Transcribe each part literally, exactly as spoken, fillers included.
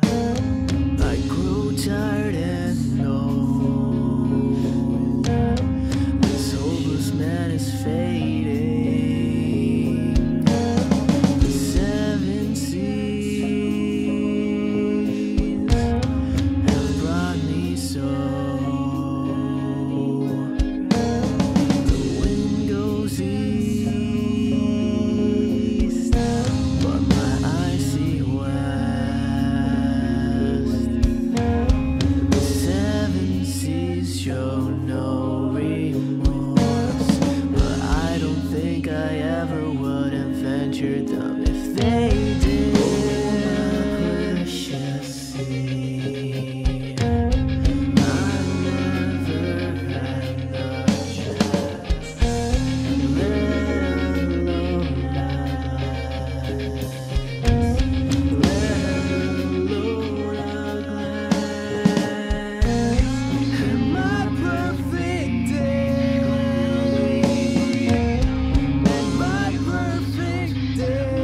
I grow tired and old. This hopeless man is fading. The seven seas have brought me so. The wind goes east, but my eyes see west. The seven seas show no remorse, but I don't think I ever would have ventured them if they did. Oh, my precious sea, I never had the chance, let alone last, let alone a glance. And my perfect day, and my perfect day.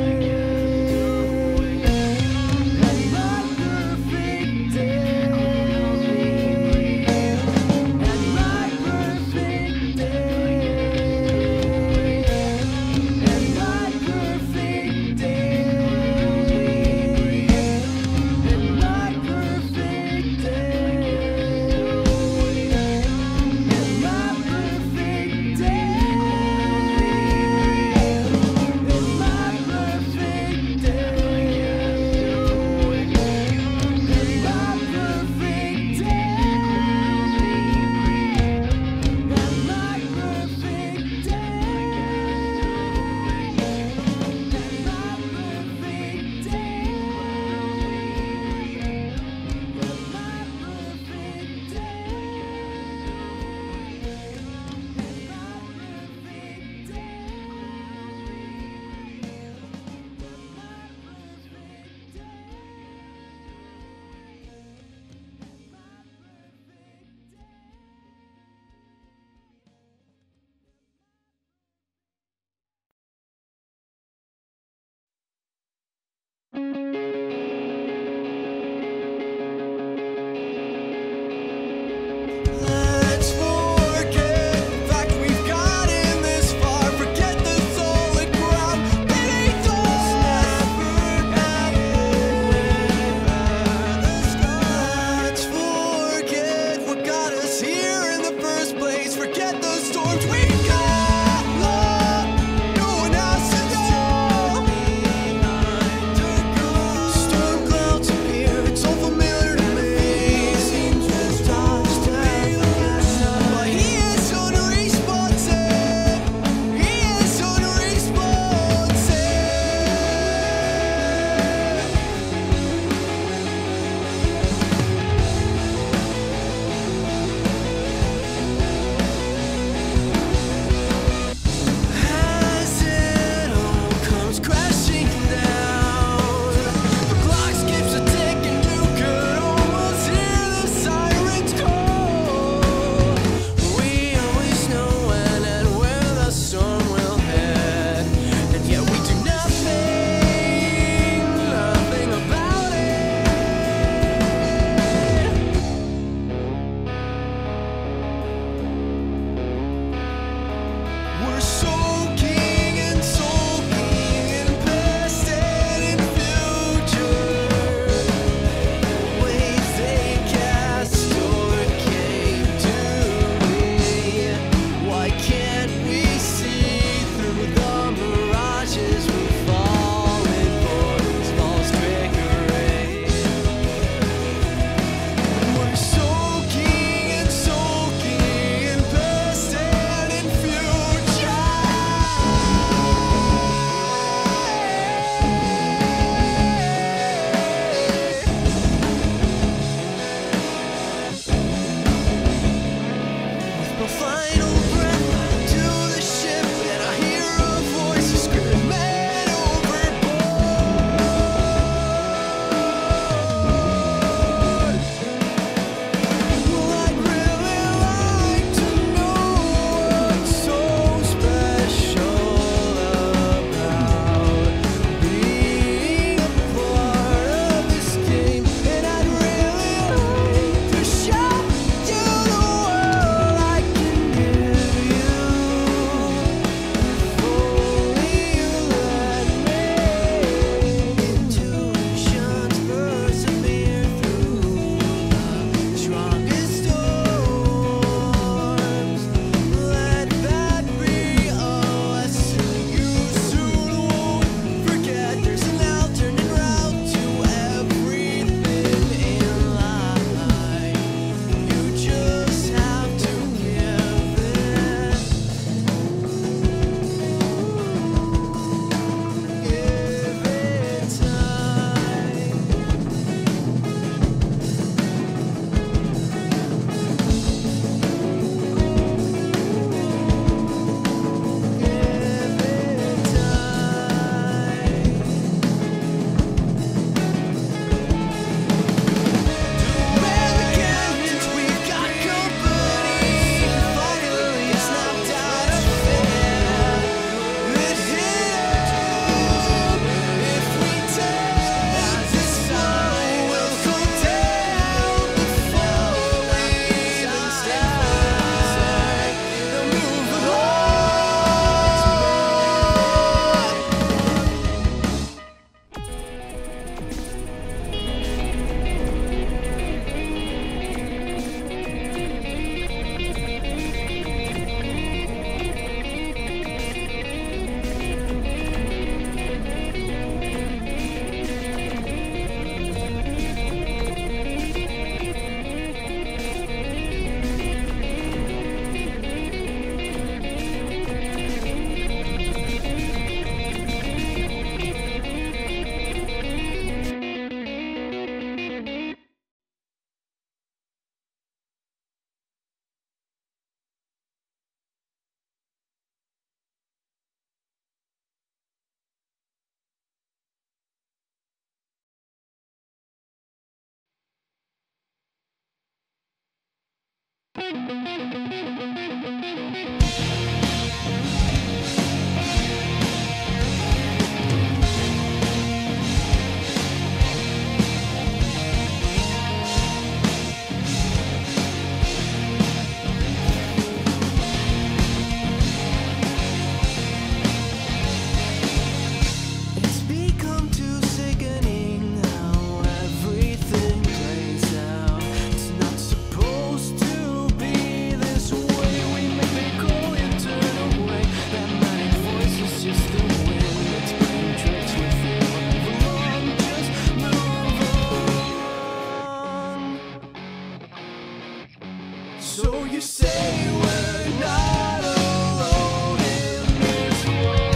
So you say we're not alone in this world.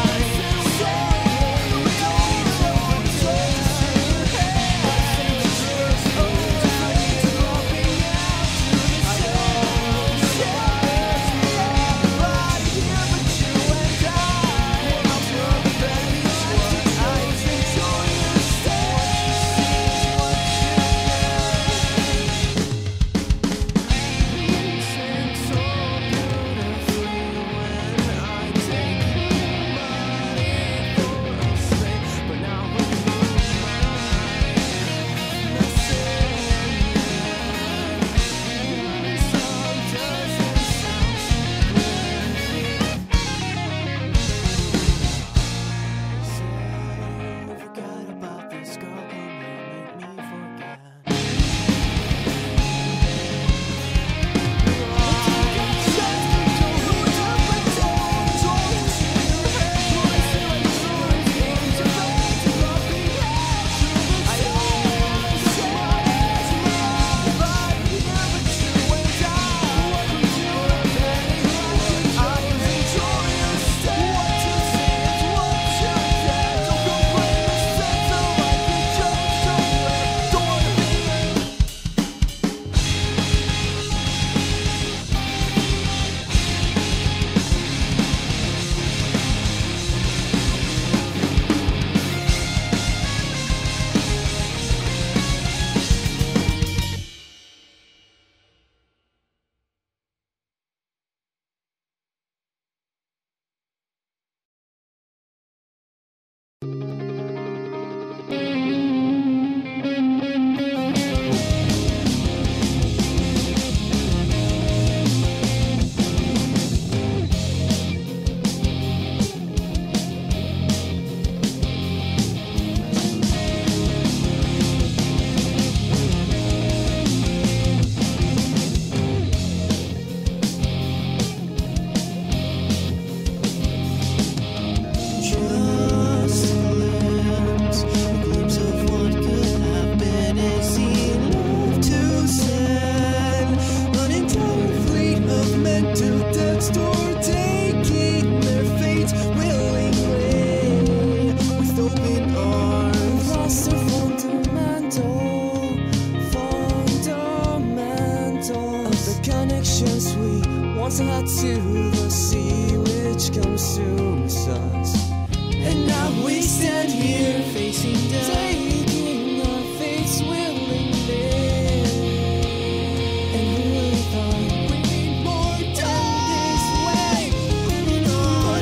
I say we all know just hey, just tied to the sea which consumes us, and now we stand here facing death, taking our fates willingly. And who would have thought we need more time this way? But now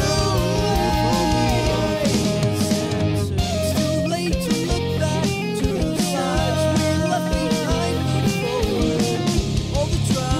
it's too late. It's too late to look back to the lives we left behind. All the trials.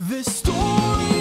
This story